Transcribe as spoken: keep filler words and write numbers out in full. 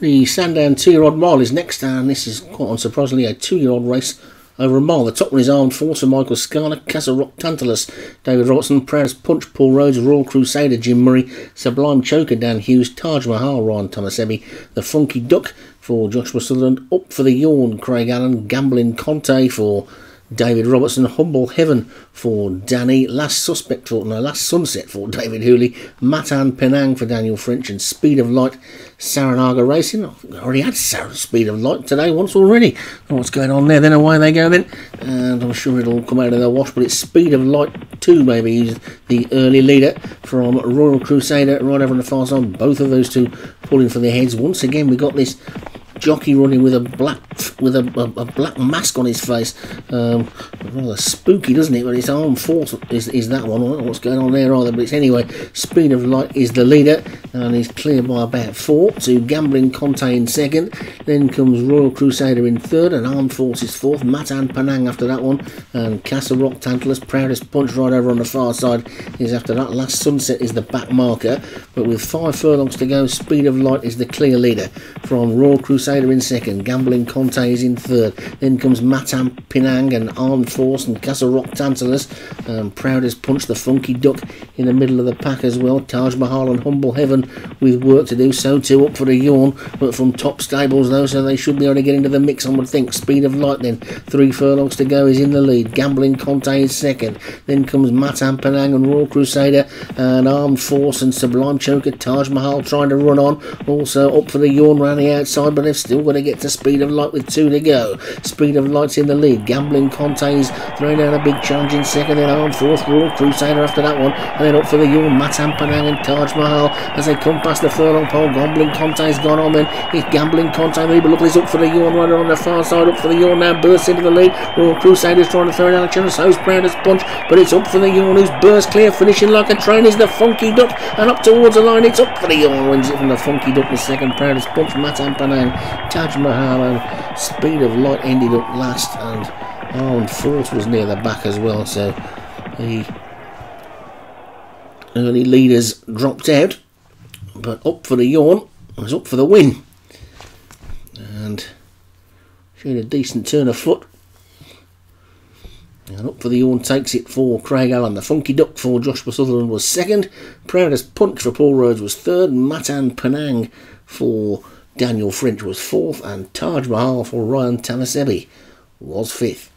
The Sandown two-year-old mile is next, and this is quite unsurprisingly a two-year-old race over a mile. The top one is armed force of Michael Scarner, Casa Rock Tantalus, David Robertson, Prouds Punch, Paul Rhodes, Royal Crusader, Jim Murray, Sublime Choker, Dan Hughes, Taj Mahal, Ryan Thomasebi, The Funky Duck for Joshua Sutherland, Up for the Yawn, Craig Allen, Gambling Conte for David Robertson, Humble Heaven for Danny, Last Suspect for no Last Sunset for David Hooley, Matan Penang for Daniel French, and Speed of Light Saranaga Racing. I already had Speed of Light today once already. Oh, what's going on there? Then away they go then, and I'm sure it'll come out of their wash. But it's Speed of Light two, maybe he's the early leader from Royal Crusader right over on the far side. Both of those two pulling for their heads once again. We got this jockey running with a black with a, a, a black mask on his face. Um, rather spooky, doesn't it? But it's armed force is, is that one. I don't know what's going on there either, but it's anyway. Speed of Light is the leader, and he's clear by about four to Gambling Conte in second. Then comes Royal Crusader in third, and Armed Force is fourth. Matan Penang after that one, and Casa Rock Tantalus, Proudest Punch right over on the far side is after that. Last Sunset is the back marker, but with five furlongs to go, Speed of Light is the clear leader from Royal Crusader in second, Gambling Conte is in third. Then comes Matan Penang and Armed Force and Casa Rock Tantalus. Um, Proudest Punch, The Funky Duck in the middle of the pack as well. Taj Mahal and Humble Heaven with work to do. So too Up for the Yawn, but from top stables though, so they should be able to get into the mix, I would think. Speed of Light then, three furlongs to go, is in the lead. Gambling Conte is second. Then comes Matan Penang and Royal Crusader and Armed Force and Sublime Choker. Taj Mahal trying to run on. Also Up for the Yawn round the outside, but if still going to get to Speed of Light with two to go. Speed of Light's in the lead. Gambling Conte's throwing down a big challenge in second, then Armed Force, Royal Crusader after that one, and then Up for the Yawn, Matan Penang and Taj Mahal as they come past the furlong pole. Gambling Conte's gone on then. It's Gambling Conte lead, but look, he's Up for the Yawn right on the far side. Up for the Yawn now bursts into the lead. Royal Crusader's trying to throw down a challenge, so's Proudest Punch, but it's Up for the Yawn who's burst clear, finishing like a train is The Funky Duck, and up towards the line it's Up for the Yawn wins it from The Funky Duck in second. Proudest Punch, Matan Penang, Taj Mahal and Speed of Light ended up last, and Armed Force was near the back as well, so the early leaders dropped out, but Up for the Yawn was up for the win and showed a decent turn of foot. And Up for the Yawn takes it for Craig Allen. The Funky Duck for Joshua Sutherland was second. Proudest Punch for Paul Rhodes was third. Matan Penang for Daniel French was fourth, and Taj Mahal for Ryan Thomasebi was fifth.